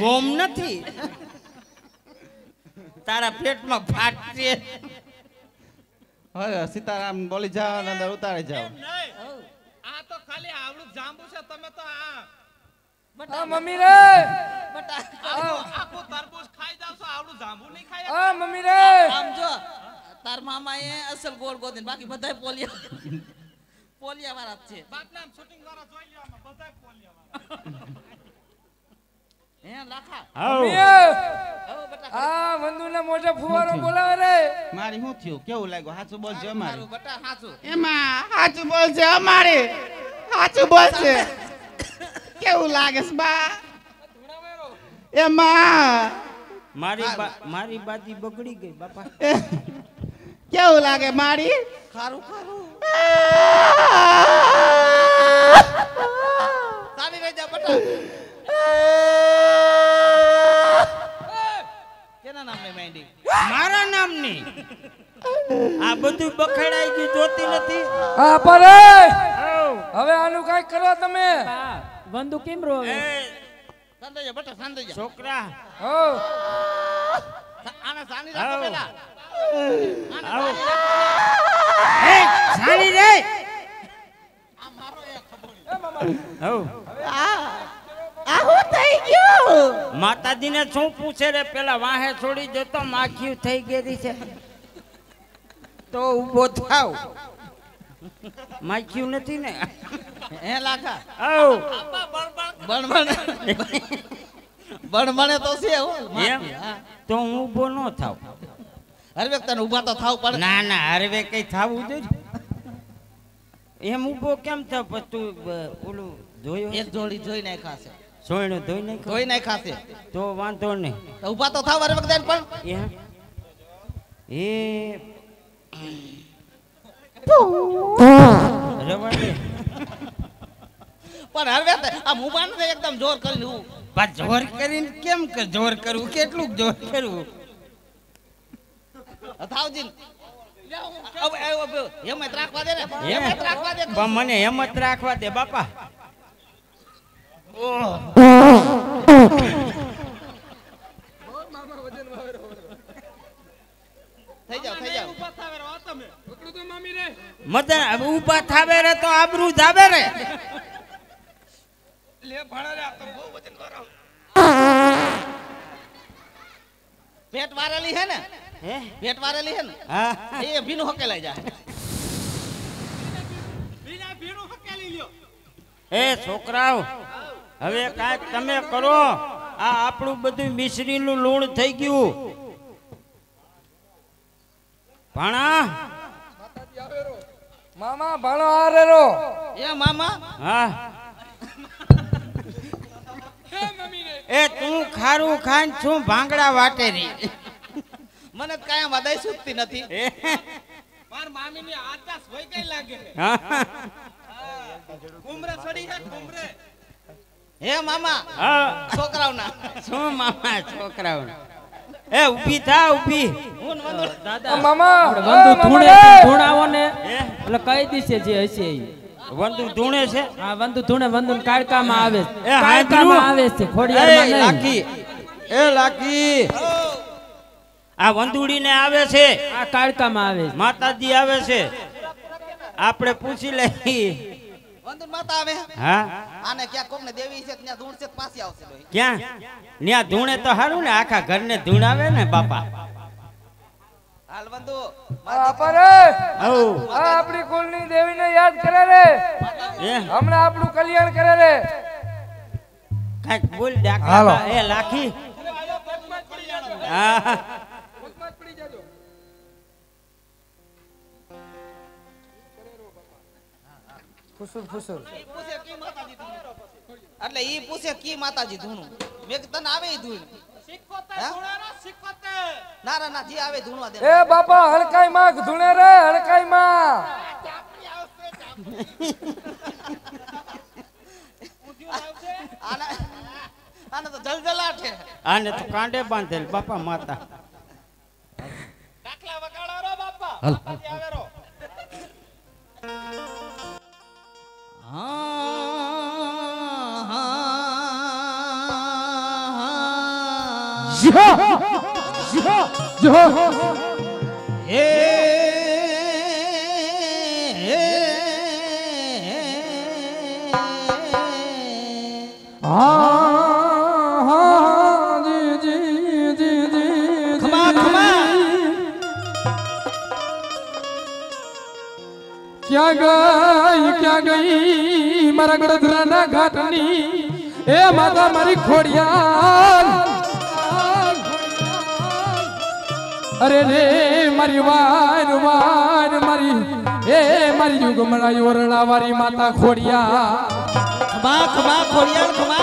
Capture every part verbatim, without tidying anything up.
બોમ નથી તારા પેટમાં ફાટ છે. હવે સીતારામ બોલી જાવ ને અંદર ઉતારી જાવ. આ તો ખાલી આવડું જાંબુ છે. તમે તો આ બટા મમ્મી રે બટા આખો તરબૂચ ખાઈ જાવ છો. આવડું જાંબુ નહીં ખાય. ઓ મમ્મી રે આમ જો તાર મામા એ અસલ ગોળ ગોદીન બાકી બધાય પોલિયા પોલિયા વાળા છે. બાપ નામ શૂટિંગ વાળા જોઈ લ્યો આમાં બધાય પોલિયા વાળા. મારી બાજી બગડી ગઈ બાપા. કેવું લાગે મારી? ખારું ખારું સારી રાજા બટા. કેના નામે માંડી? મારા નામની આ બધું બખડાઈ ગયું. જોતી નથી આ પર. હવે આનું કાઈ કરો તમે. વંદુ કેમ રો? હવે સંદય બટા સંદય છોકરા હો આના સાની રાખો પેલા. આવો એ સાની રે આ મારો એ ખબોળી એ મામા હો. હવે આ આહો થઈ ગયું. માતાજીને શું પૂછે રે પેલા? વાહે છોડી દે તો માખીયું થઈ ગઈ છે તો ઊભો થાવ. માખીયું નથી ને હે લાખા. આવ બણબણ બણબણે તો છે હો માખીયા તો હું ઊભો ન થાવ. હરવેક તને ઊભા તો થાવ પડે. ના ના હરવે કઈ થાવું જોઈએ. એમ ઊભો કેમ થાવ? પણ તું ઓલું જોયો એક જોડી જોઈ નાખ્યા છે. સોયનો ધોઈ નઈ કોઈ નઈ ખાશે તો વાંધો નઈ. તો ઊભા તો થાવ વખત દે. પણ એ રવાડે પણ હરવે આ મુબાન ને એકદમ જોર કરીને હું બસ જોર કરીને કેમ કે જોર કરું કેટલું જોર કરું થાવજી. હવે હવે હેમત રાખવા દે ને. હેમત રાખવા દે બા મને. હેમત રાખવા દે બાપા. પેટ વારેલી હે ને પેટ વારેલી હે ને એ ભીનું હકેલાઈ જાય. એ છોકરાઓ હવે કાંઈક તમે કરો. આ આપણું બધું મિશ્રીનું લૂણ થઈ ગયું. ભાણા મામા ભાણો આરે રો એ મામા. હા એ તું ખારું ખાન છું ભાંગડા વાટેરી. મને કાંઈ વાદાઈ સુકતી નથી. માર મામીની આતાસ હોય કઈ લાગે. હા કુમરે છડી હે કુમરે. હે મામા છોકરાઓના શું મામા છોકરાઓના. એ ઊભી થા ઊભી. હું વંદુ દાદા મામા વંદુ ધૂણે ધૂણાવો ને એટલે કઈ દિશે જે હશે એ વંદુ ધૂણે છે. હા વંદુ ધૂણે વંદુન કાળકામાં આવે છે. એ કાળકામાં આવે છે ખોડિયારમાં નહીં. લાકી એ લાકી આ વંદુડીને આવે છે. આ કાળકામાં આવે છે. માતાજી આવે છે. આપણે પૂછી લઈએ વંદન માતા આવે. હા આને ક્યાં કોકને દેવી છે ત્યાં ધૂણ છે પાછી આવશે. ક્યાં ત્યાં ધૂણે તો હારું ને આખા ઘરને ધૂણ આવે ને બાપા. હાલ વંદુ માતા પર આ આપણી કુળની દેવીને યાદ કરે રે. હમણા આપણું કલ્યાણ કરે રે. કાઈ બોલ ડાકા એ લાખી. હા મત પડી જાજો. ફુસુર ફુસુર પૂછે કી માતાજી ધૂણું. એટલે ઈ પૂછે કી માતાજી ધૂણું મે તન આવે ઈ ધૂણ શીખોતે ધૂણારા શીખોતે નારા ના જી આવે ધૂણવા દે. એ બાપા હળકાઈ માં ધૂણે રે હળકાઈ માં. आने तो जलजलाटे आने तो कांडे बांधेल बापा माता डाकला वकाड़ा रो बापा बापा जी आवे रो हां हां हां जो ए क्या गई क्या गई मरगड़ना घटनी ए माता मरी खोड़ियान अरे रे मरी वार वार मरी ए मरी युग मरा योरला वारी माता खोड़िया खमा खमा खोड़ियान खमा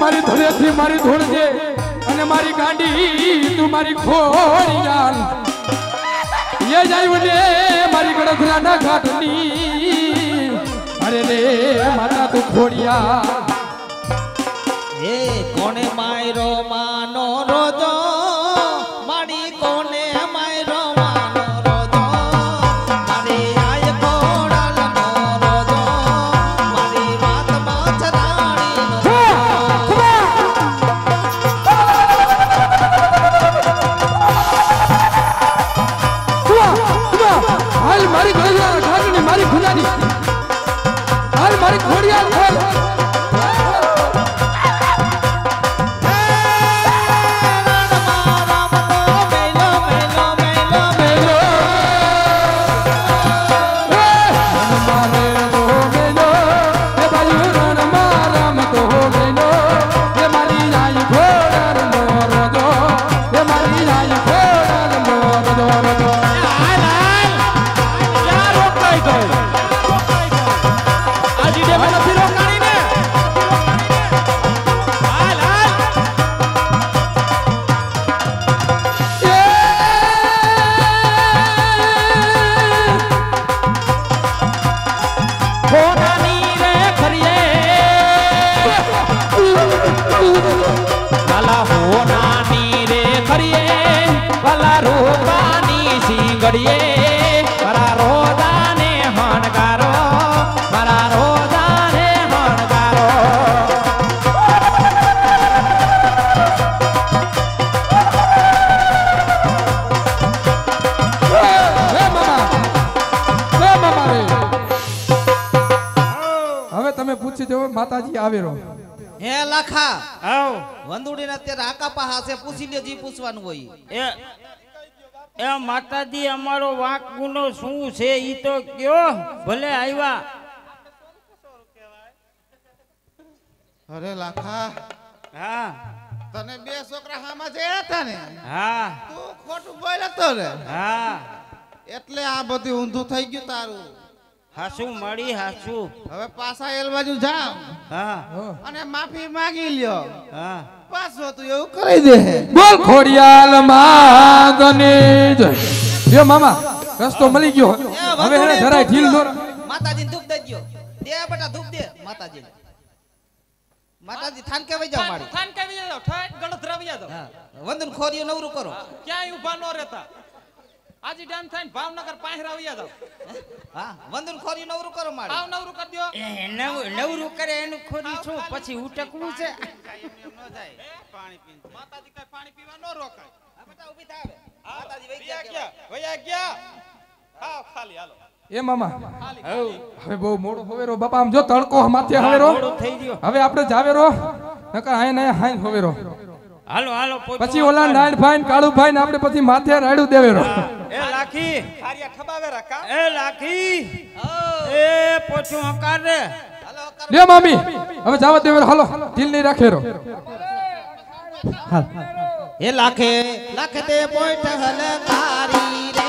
मारी धड़े थी मारी धोड़ दे अने मारी गांडी तू मारी खोड़ियान ये जाई वने मारी गड़धरा ना घाटनी अरे रे माता तू खोड़िया ए कोने मायरो मानो रोजो मारी कोने मायरो मानो रोजो मारी आय कोड़ा लमो रोजो मारी बात माचरा माताजी आवे रो ए लखा आओ वंदुडी ने ते राका पासे पूछी ले जी पूछવાનું હોય એ એ માતાજી અમારો વાંક ગુનો શું છે ઈ તો કયો ભલે આયા અરે લખા હા તને બે છોકરા હામાં જયા હતા ને હા તું ખોટું બોલતો રે હા એટલે આ બધું ઊંધું થઈ ગયું તારું हासू मड़ी हासू हवे पासा एल बाजू जाओ हां अने माफी मांगी लियो हां पासो तू एवं कराई दे बोल खोड़ियाल मांगने यो मामा रस्तो मली गयो हवे हेने धराय ढील नो माताजी दुख दे दियो दे बेटा दुख दे माताजी माताजी थान के वई जाओ मारी थान के वई जाओ ठट गणत रवि जाओ हां वंदन खोरियो नवरू करो क्या उभा नो रहता आज डन थाइन भावनगर पाहराविया जाओ हां वंदन खोरी नवरू करो मार आव नवरू कर दियो ए नवरू करे एनु खोरी छु पछि उटकवू छे काई एम न जाय पानी पीन माताजी काई पानी पीवा न रोकाय बेटा उभी थावे माताजी वई गया क्या वई गया हां खाली हालो ए मामा हवे बहु मोडो होवेरो बापा हम जो तड़को हमाते हवेरो हवे आपरे जावेरो नकर आय ने हाय होवेरो हालो हालो पछि ओला नाइन फाइन काळू भाई ने आपरे पछि माथे राडू देवेरो ए लाखी हारिया खबावे रका ए लाखी ए पोछो हकार रे ले मामी हवे जावा देवेरो हालो दिल नहीं राखेरो हाल ए लाखे लाखे ते पोइट हले तारी रे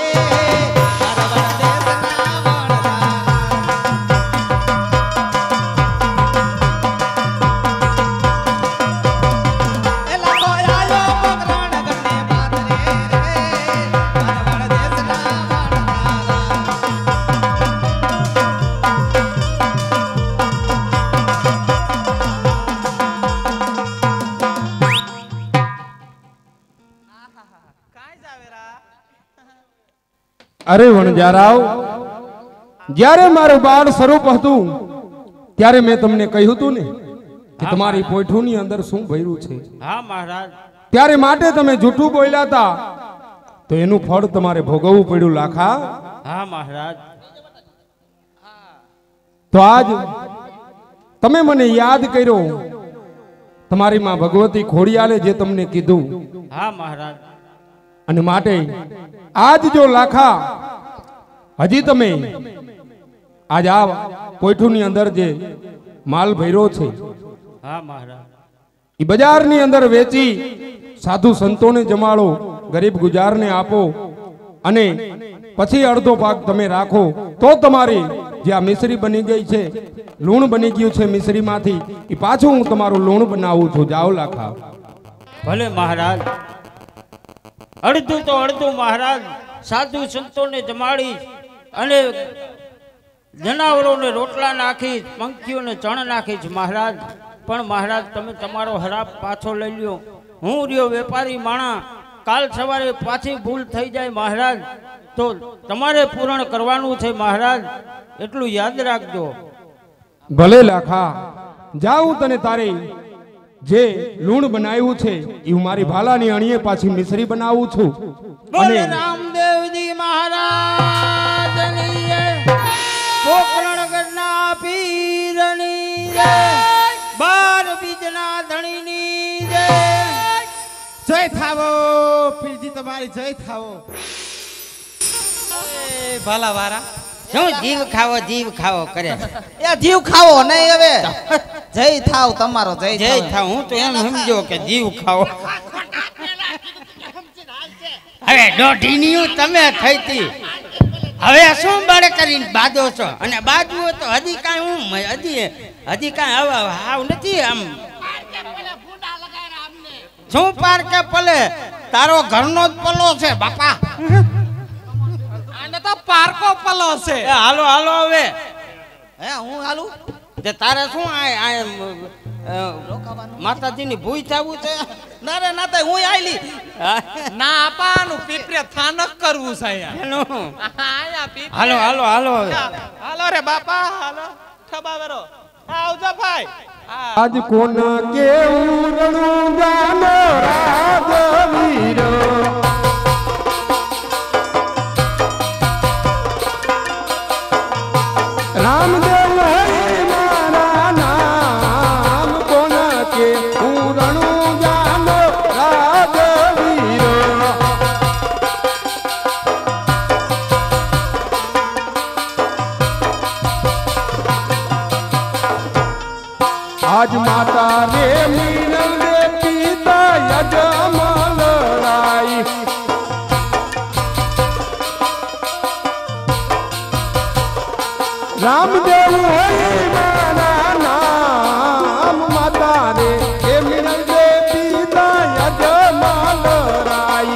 अरे वणजाराव ज्यारे मारो बाळ स्वरूप હતું ત્યારે મે તમને કહ્યું હતું ને કે તમારી પોઠુની અંદર શું ભર્યું છે હા મહારાજ ત્યારે માટે તમે જૂઠું બોલ્યા હતા તો એનું ફળ તમારે ભોગવવું પડ્યું લાખા હા મહારાજ હા તો આજ તમે મને યાદ કર્યો તમારી માં ભગવતી ખોડિયાલે જે તમને કીધું હા મહારાજ અને માટે आज जो लाखा हजी तमे आज आ पोइठूनी अंदर जे माल भैरो छे हां महाराज ई बाजार नी अंदर वेची साधु संतो ने जमाड़ो गरीब गुजार ने आपो अने पछी अर्धो भाग तमे राखो तो तमारी जे आ मिश्री बनी गई छे लूण बनी गयो छे मिश्री मांथी ई पाछो हूं तमारो लूण बनावू छो जाओ लाखा भले महाराज अर्धू तो अर्धू महाराज साधु संतों ने जमाड़ी अने जनावरों ने रोटला नाखी पंखीओ ने चण नाखी महाराज पण महाराज तमे तमारो हराप पाछो लई लियो हूँ रियो वेपारी माणा काल सवारे पाछी भूल थई जाए महाराज तो तमारे पूर्ण करवानुं छे महाराज एटलुं याद राखजो भले लाखा जाऊं तने तारी जे लूण बनायू छे ई मारी भालानी अणिये पाछी मिश्री बनावू छु बोले रामदेव जी महाराज नी कोकरणगढ़ना पीरनी रे बार बीजना धणी नी रे जय थावो पीर जी तुम्हारी जय थावो ए भाला वारा जो जीव खाओ जीव खाओ करे या जीव खाओ नहीं हवे जय थाओ तमारो जय जय थाओ हूं तो एम समझो के जीव खाओ अरे डोटी नीउ तमे खईती હવે શું બાળે કરીને બાદો છો અને બાદવો તો હજી કાય હું હજી હજી કાય આવ આવ નથી આમ શું પાર કે પલે તારો ઘરનો જ પલો છે બાપા આને તો પારકો પલો છે હાલો હાલો હવે હે હું હાલું તે તારે શું આ માતાજીની ભૂઈ થાવું છે ના રે ના તે હું આઈલી ના આપાનું પીપરે થાનક કરવું છે યાર આયા પીપરે હાલો હાલો હાલો હાલો રે બાપા હાલો ઠબાવેરો આવજો ભાઈ આજ કોણ કેવું રણું ગાનો રાઘવીરો आज माता रे मीनल रे पिता यजमान राई रामदेव हरि माना नाम माता रे ए मीनल रे पिता यजमान राई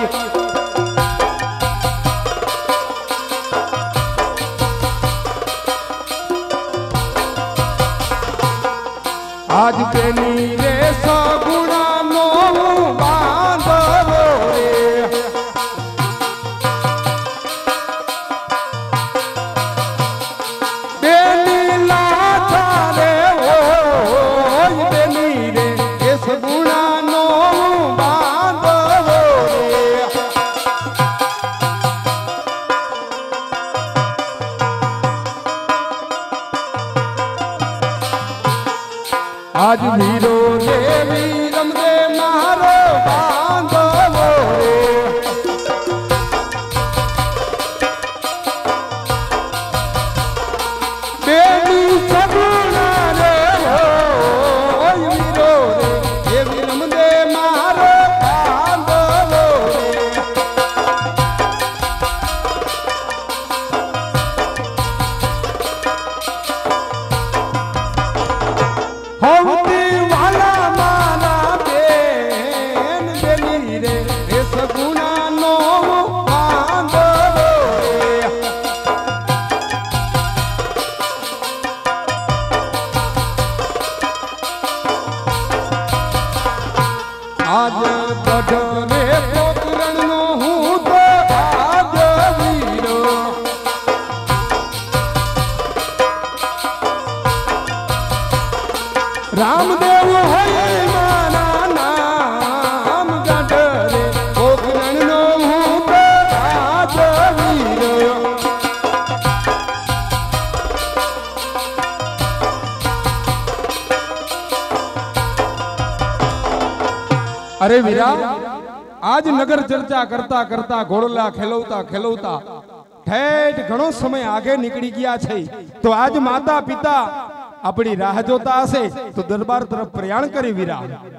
आज तेनी रे सगुणा मोह बांधो रे तेनी लाथा रे होय तेनी रे ये सगुणा मोह बांधो रे आज वीरो ने वीरम दे मारो बांधो बेबी सगुना रे हो वीरो ने वीरम दे मारो बांधो रामदेव है माना नाम गढ़े ओगन नो अरे वीरा आज नगर चर्चा करता करता घोड़ला खेलवता खेलवता ठेठ घणो समय आगे निकली गया छे। तो आज माता पिता अपनी राह जोता हशे तो दरबार तरफ प्रयाण करी वीरा।